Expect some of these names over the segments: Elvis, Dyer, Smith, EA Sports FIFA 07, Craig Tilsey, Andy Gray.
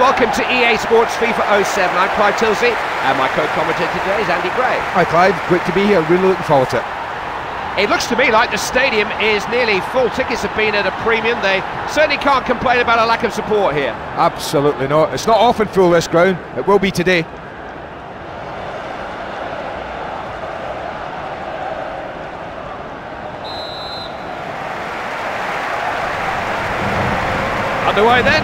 Welcome to EA Sports FIFA 07. I'm Craig Tilsey, and my co-commentator today is Andy Gray. Hi Clive, great to be here, really looking forward to it. It looks to me like the stadium is nearly full. Tickets have been at a premium. They certainly can't complain about a lack of support here. Absolutely not. It's not often full this ground. It will be today. Underway then.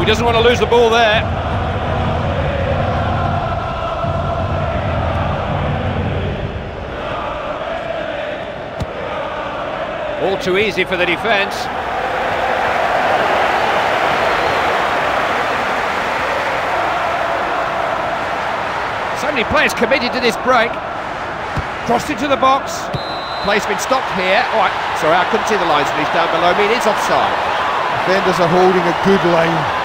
He doesn't want to lose the ball there. All too easy for the defence. So many players committed to this break. Crossed into the box. Placement stopped here. All right, sorry, I couldn't see the lines when he's down below me. It is offside. Defenders are holding a good line.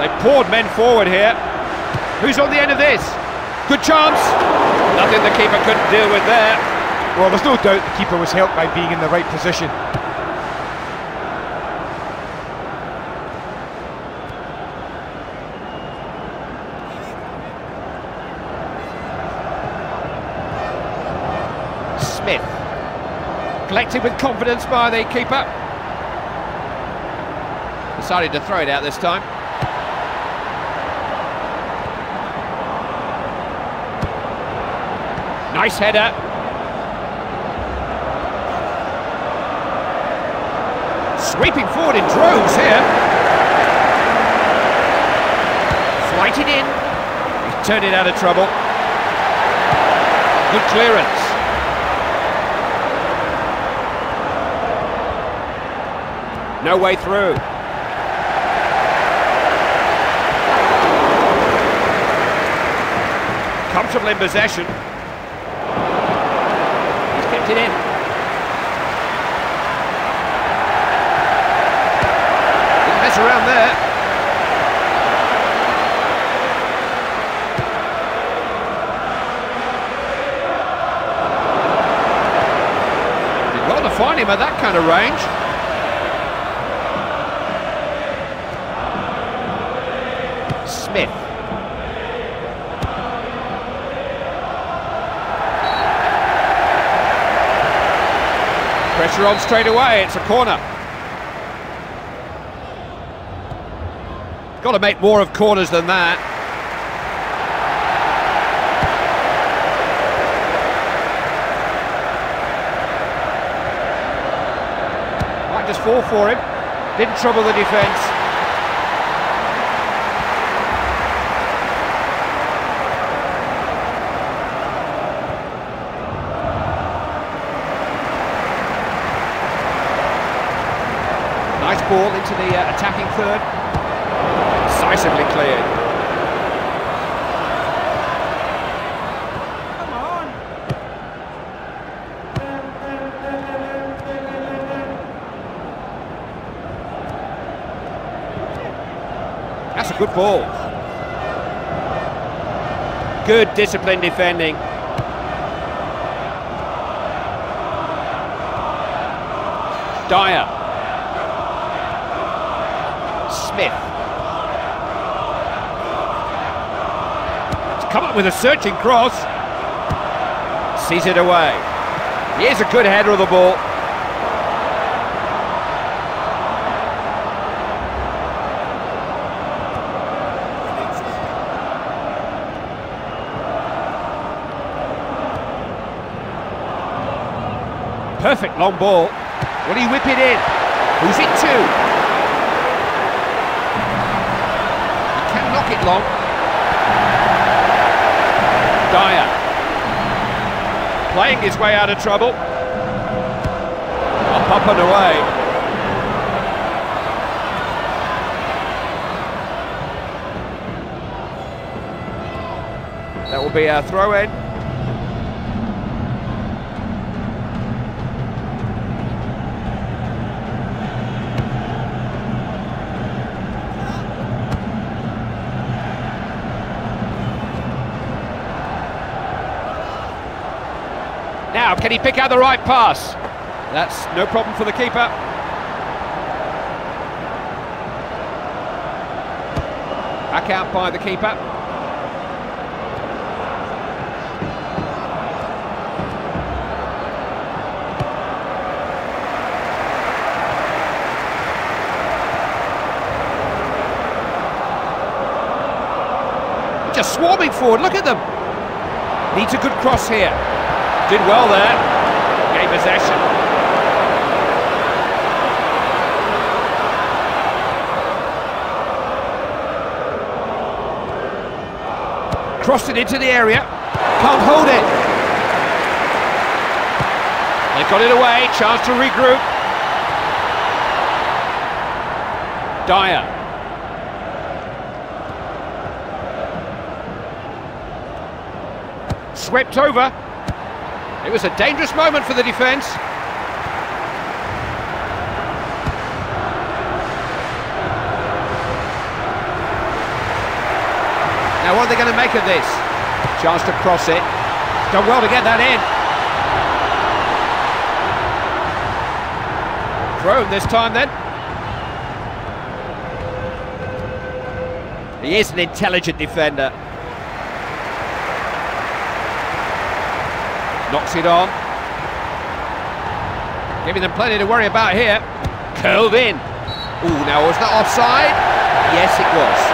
They poured men forward here. Who's on the end of this? Good chance. Nothing the keeper couldn't deal with there. Well, there's no doubt the keeper was helped by being in the right position. Smith. Collected with confidence by the keeper. Decided to throw it out this time. Nice header. Sweeping forward in droves here. Flighted in. He's turned it out of trouble. Good clearance. No way through. Comfortable in possession. It in. Didn't mess around there. Did well to find him at that kind of range. Smith. Pressure on straight away, it's a corner. Got to make more of corners than that. Might just fall for him. Didn't trouble the defence. Nice ball into the attacking third. Decisively cleared. Come on. That's a good ball. Good disciplined defending. Dyer. Smith. It's come up with a searching cross. sees it away. Here's a good header of the ball. Perfect long ball. Will he whip it in? Who's it to? He can knock it long. Dyer. Playing his way out of trouble. Up and away. That will be our throw-in. Now, can he pick out the right pass? That's no problem for the keeper. Back out by the keeper. Just swarming forward, look at them. Needs a good cross here. Did well there, gain possession. Crossed it into the area, can't hold it. They got it away, chance to regroup. Dyer. Swept over. It was a dangerous moment for the defence. Now what are they going to make of this? Chance to cross it. Done well to get that in. Thrown this time then. He is an intelligent defender. Knocks it on. Giving them plenty to worry about here. Curled in. Ooh, now was that offside? Yes, it was.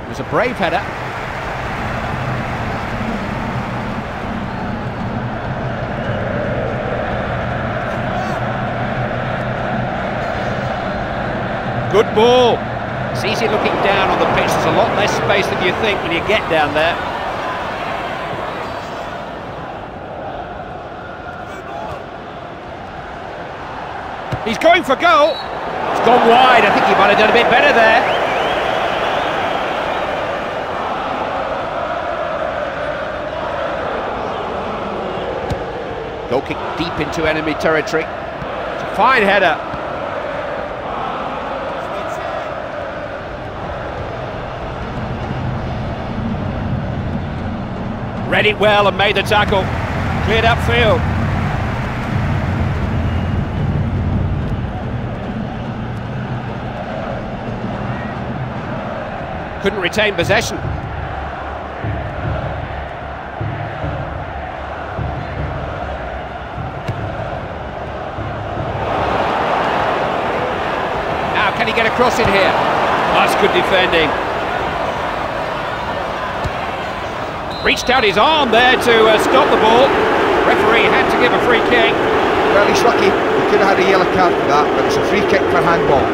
It was a brave header. Good ball. It's easy looking down on the pitch. There's a lot less space than you think when you get down there. He's going for goal. It's gone wide. I think he might have done a bit better there. Goal kick deep into enemy territory. It's a fine header. Read it well and made the tackle. Cleared upfield. Couldn't retain possession. Can he get a cross in here? That's good defending. Reached out his arm there to stop the ball. Referee had to give a free kick. Well, he's lucky. He could have had a yellow card for that, but it's a free kick for handball.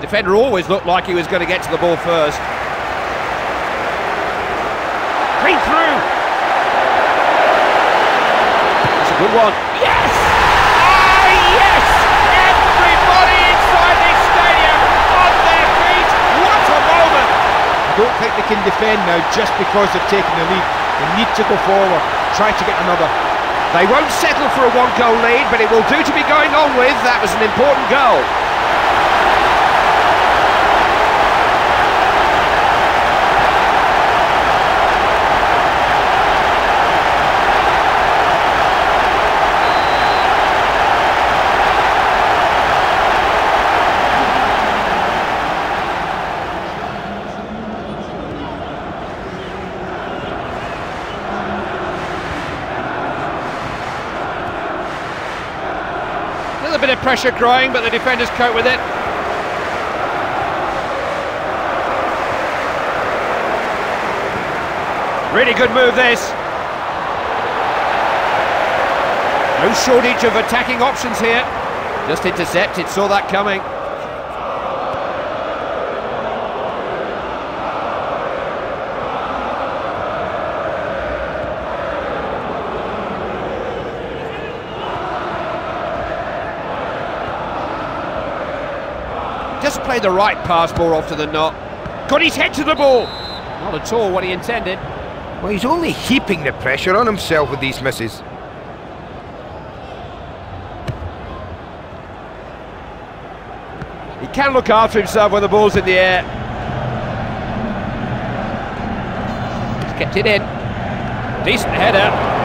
Defender always looked like he was going to get to the ball first. Good one. Yes! Ah, yes! Everybody inside this stadium on their feet. What a moment! don't think they can defend now just because they've taken the lead. They need to go forward, try to get another. They won't settle for a one-goal lead, but it will do to be going on with. That was an important goal. A bit of pressure growing, but the defenders cope with it. Really good move, this. No shortage of attacking options here. Just intercepted, saw that coming. Just played the right pass ball off to the knot. Got his head to the ball. Not at all what he intended. Well, he's only heaping the pressure on himself with these misses. He can look after himself when the ball's in the air. He's kept it in. Decent header.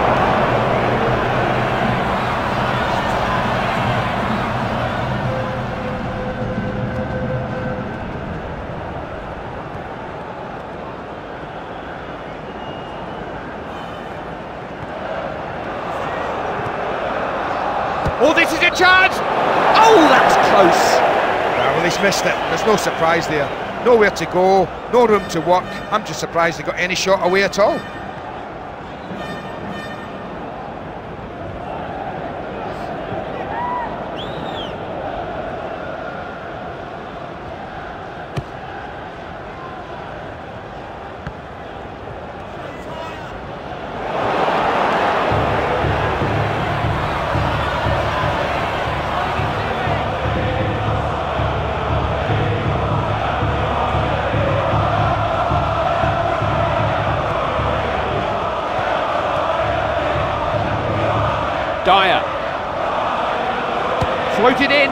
Oh, this is a charge! Oh, that's close! Well, he's missed it. There's no surprise there. Nowhere to go, no room to work. I'm just surprised they got any shot away at all. Dyer, floated in.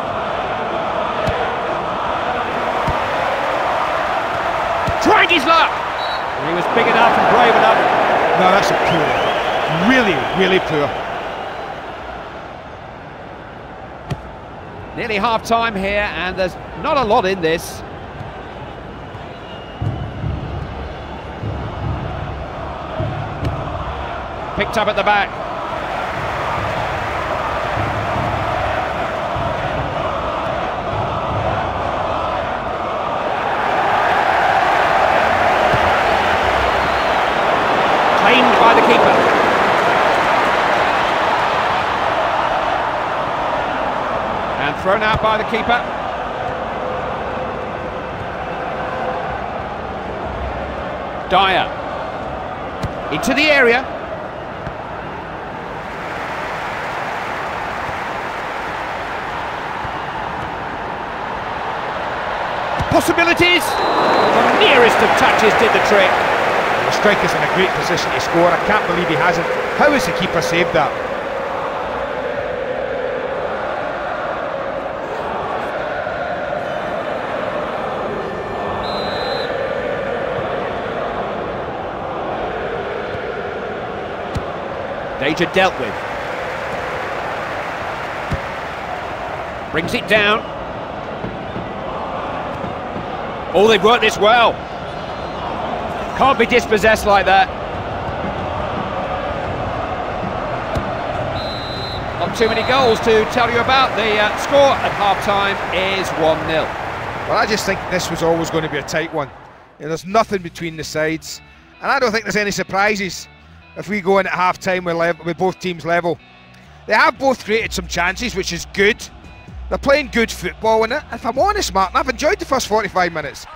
Tried his luck. He was big enough and brave enough. No, that's a poor. Really, really poor. Nearly half time here, and there's not a lot in this. Picked up at the back. By the keeper. And thrown out by the keeper. Dyer. Into the area. Possibilities. The nearest of touches did the trick. The striker's in a great position to score. I can't believe he hasn't. How has the keeper saved that? Danger dealt with. Brings it down. Oh, they've worked this well. Can't be dispossessed like that. Not too many goals to tell you about. The score at half-time is 1-0. Well, I just think this was always going to be a tight one. You know, there's nothing between the sides. And I don't think there's any surprises if we go in at half-time with both teams level. They have both created some chances, which is good. They're playing good football, and if I'm honest, Martin, I've enjoyed the first 45 minutes.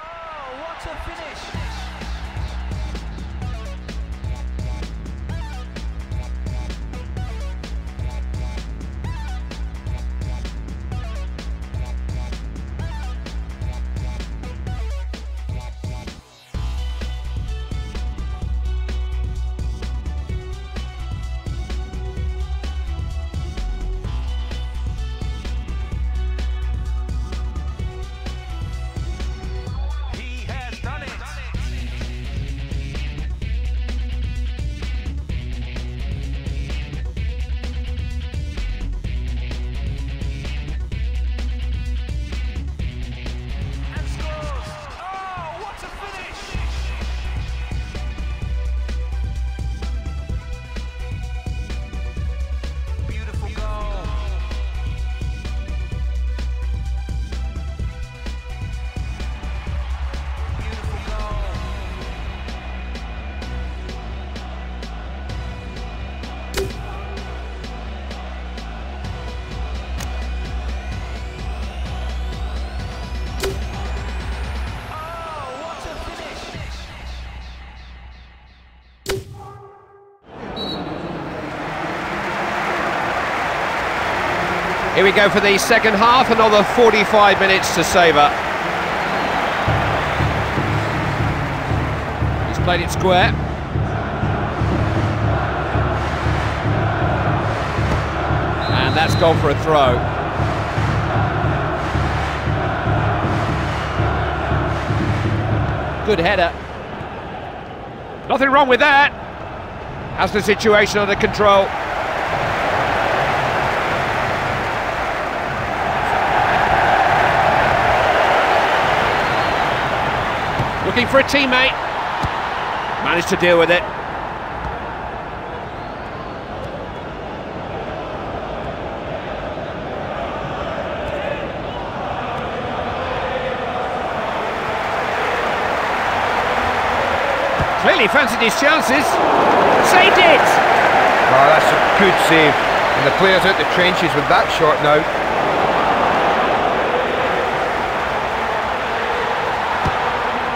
Here we go for the second half, another 45 minutes to savour. He's played it square. And that's gone for a throw. Good header. Nothing wrong with that. Has the situation under control. Looking for a teammate. Managed to deal with it. Clearly fancied his chances. Saved it! Oh, that's a good save. And the players out the trenches with that shot now.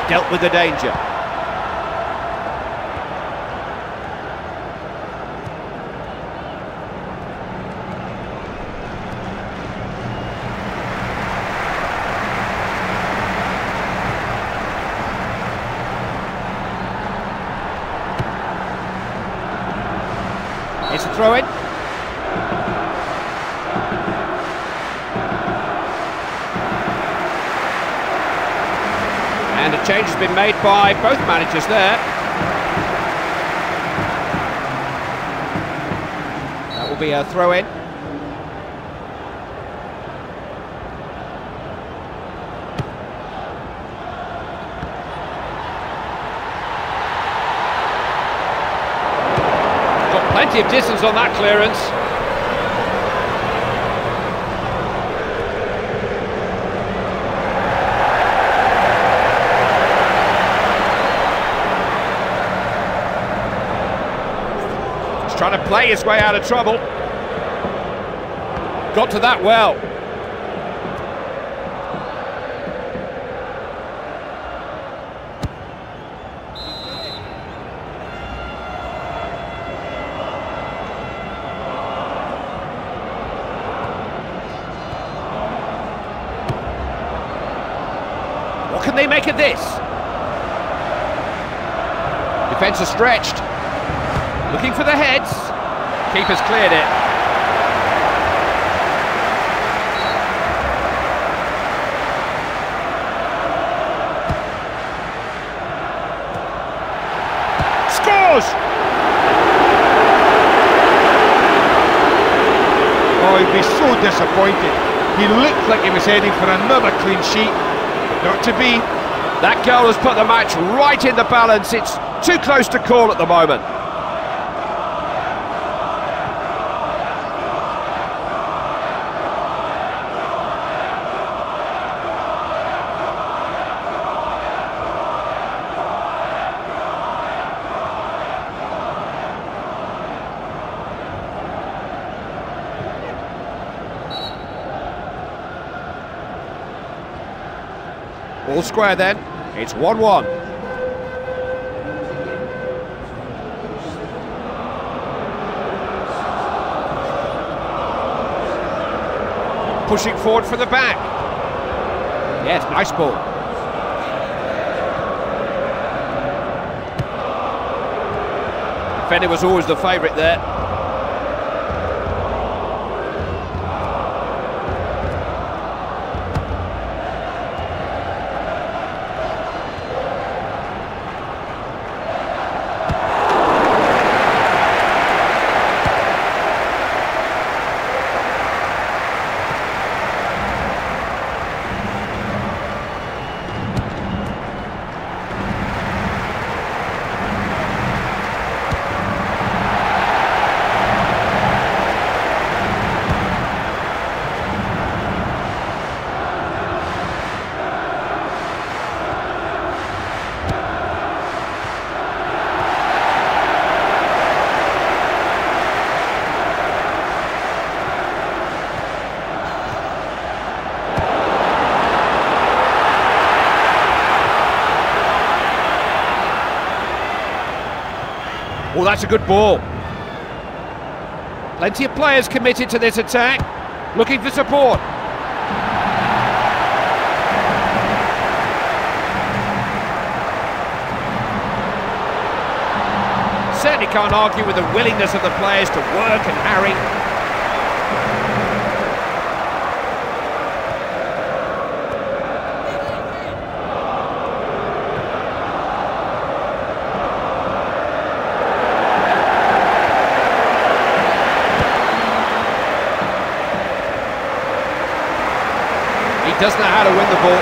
Dealt with the danger. It's a throw in. And a change has been made by both managers there. That will be a throw-in. Got plenty of distance on that clearance. Trying to play his way out of trouble. Got to that well. What can they make of this? Defense is stretched. Looking for the heads. Keeper's cleared it. Scores! Oh, he'd be so disappointed. He looked like he was heading for another clean sheet. Not to be. That goal has put the match right in the balance. It's too close to call at the moment. All square then, it's 1-1. Pushing forward from the back. Yes, nice ball. Defender was always the favourite there. Oh, that's a good ball. Plenty of players committed to this attack. looking for support. Certainly can't argue with the willingness of the players to work and harry. He doesn't know how to win the ball.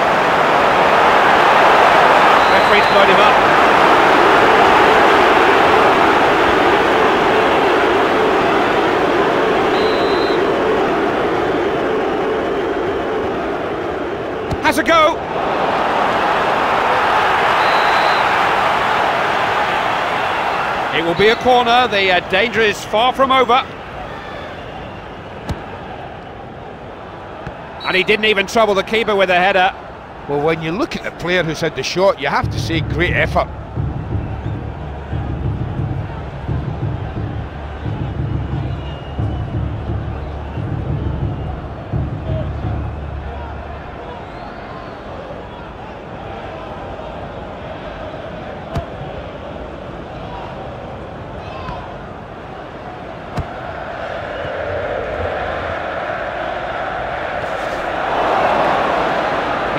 Referee's blown him up. Has a go. It will be a corner. The danger is far from over. And he didn't even trouble the keeper with a header. Well, when you look at the player who's had the shot, you have to say great effort.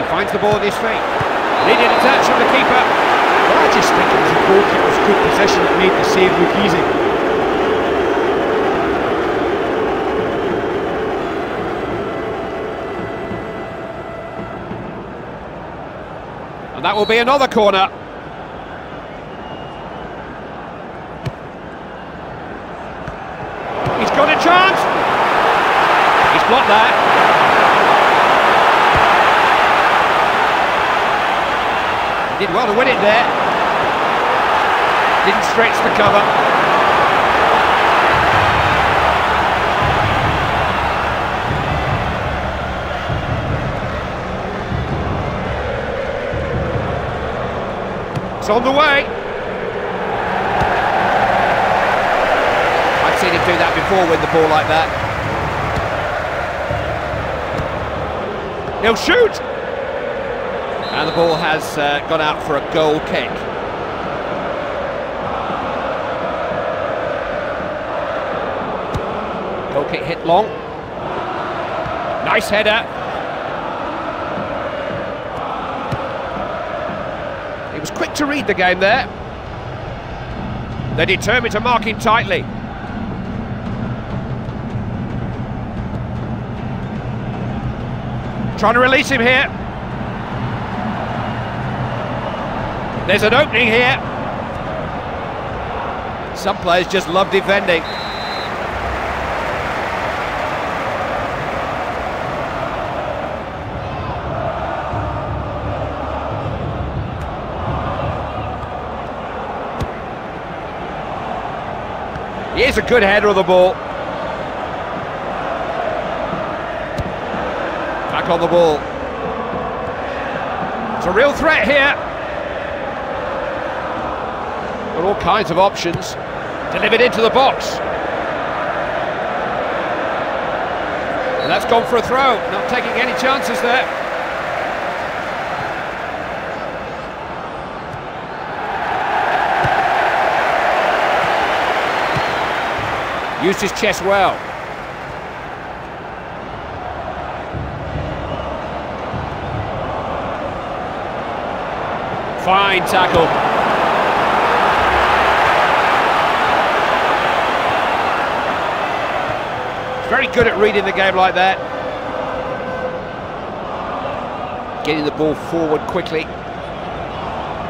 Finds the ball at his feet. Needed a touch from the keeper. Well, I just think it was the goalkeeper's good position that made the save look easy. And that will be another corner. He's got a chance. He's blocked that. Did well to win it there. Didn't stretch the cover. It's on the way. I've seen him do that before, win the ball like that. He'll shoot. And the ball has gone out for a goal kick. Goal kick hit long. Nice header. He was quick to read the game there. They're determined to mark him tightly. Trying to release him here. There's an opening here. Some players just love defending. Here's a good header of the ball. Back on the ball. It's a real threat here. All kinds of options, delivered into the box, and that's gone for a throw, not taking any chances there. Used his chest well. Fine tackle. Very good at reading the game like that. Getting the ball forward quickly.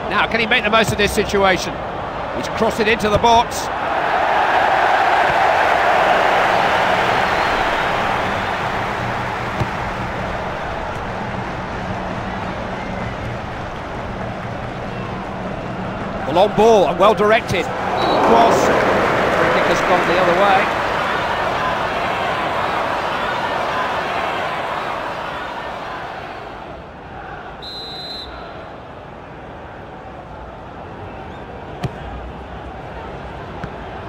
Now, can he make the most of this situation? He's crossed it into the box. The long ball and well directed. Cross. I think has gone the other way.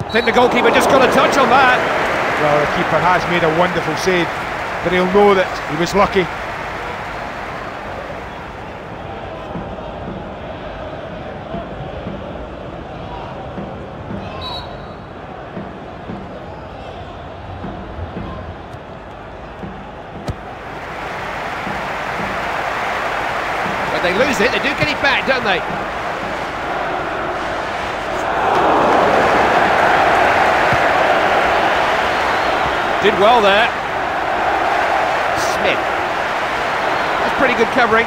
I think the goalkeeper just got a touch on that. Well, the keeper has made a wonderful save. but he'll know that he was lucky. When they lose it, they do get it back, don't they? Did well there. Smith. That's pretty good covering.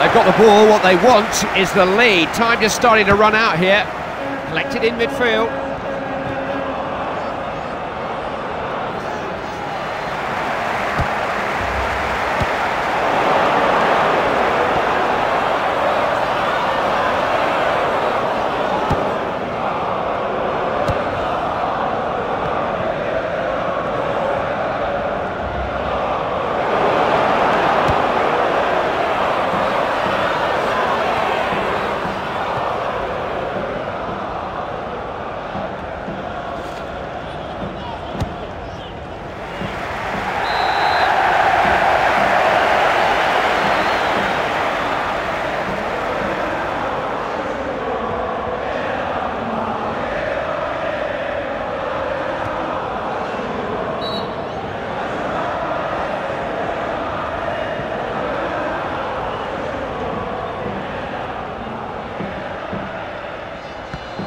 They've got the ball. What they want is the lead. Time just starting to run out here. Collected in midfield.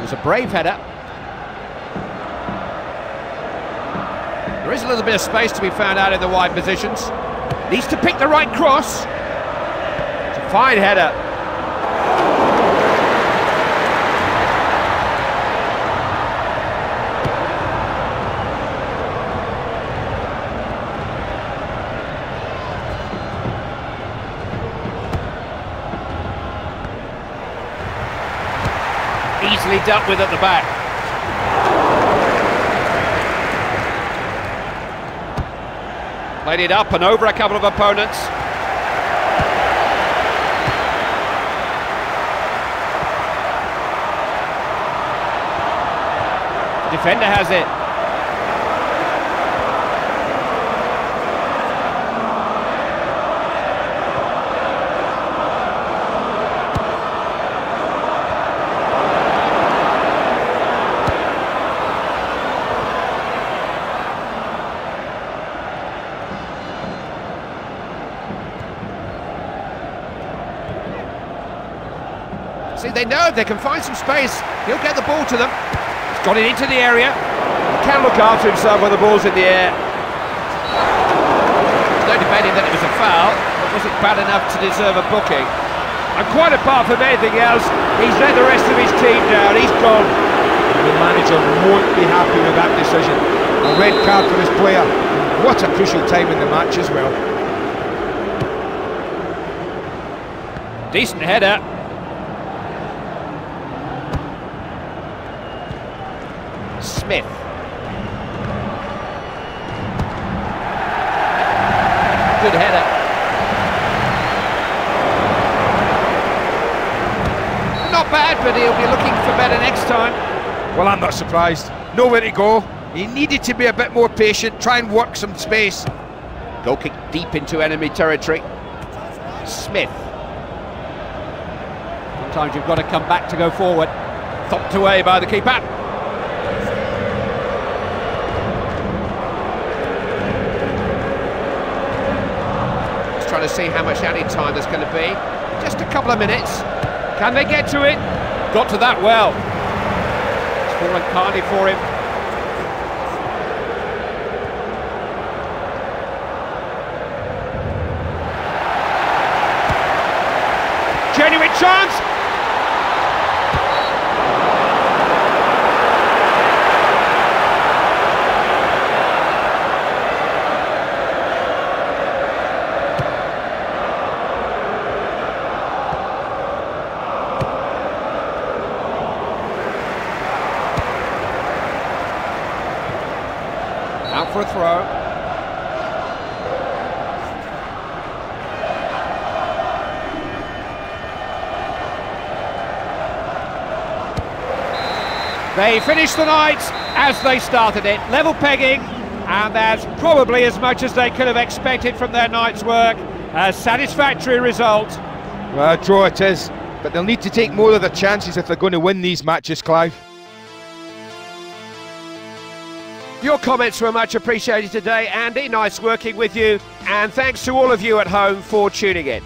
It's a brave header. There is a little bit of space to be found out in the wide positions. Needs to pick the right cross. It's a fine header. Easily dealt with at the back. Played it up and over a couple of opponents. Defender has it. See, they know if they can find some space, he'll get the ball to them. He's got it into the area. He can look after himself when the ball's in the air. No debating that it was a foul, but was it bad enough to deserve a booking? And quite apart from anything else, he's let the rest of his team down. He's gone. The manager won't be happy with that decision. A red card for his player. What a crucial time in the match as well. Decent header. Smith. Good header. Not bad, but he'll be looking for better next time. Well, I'm not surprised. Nowhere to go. He needed to be a bit more patient, try and work some space. Goal kick deep into enemy territory. Smith. Sometimes you've got to come back to go forward. Thumped away by the keeper. To see how much added time there's going to be. Just a couple of minutes. Can they get to it? Got to that well. It's fallen kindly for him. Genuine chance. Out for a throw. They finish the night as they started it. Level pegging, and that's probably as much as they could have expected from their night's work. A satisfactory result. Well, a draw it is, but they'll need to take more of their chances if they're going to win these matches, Clive. Your comments were much appreciated today, Andy. Nice working with you, and thanks to all of you at home for tuning in.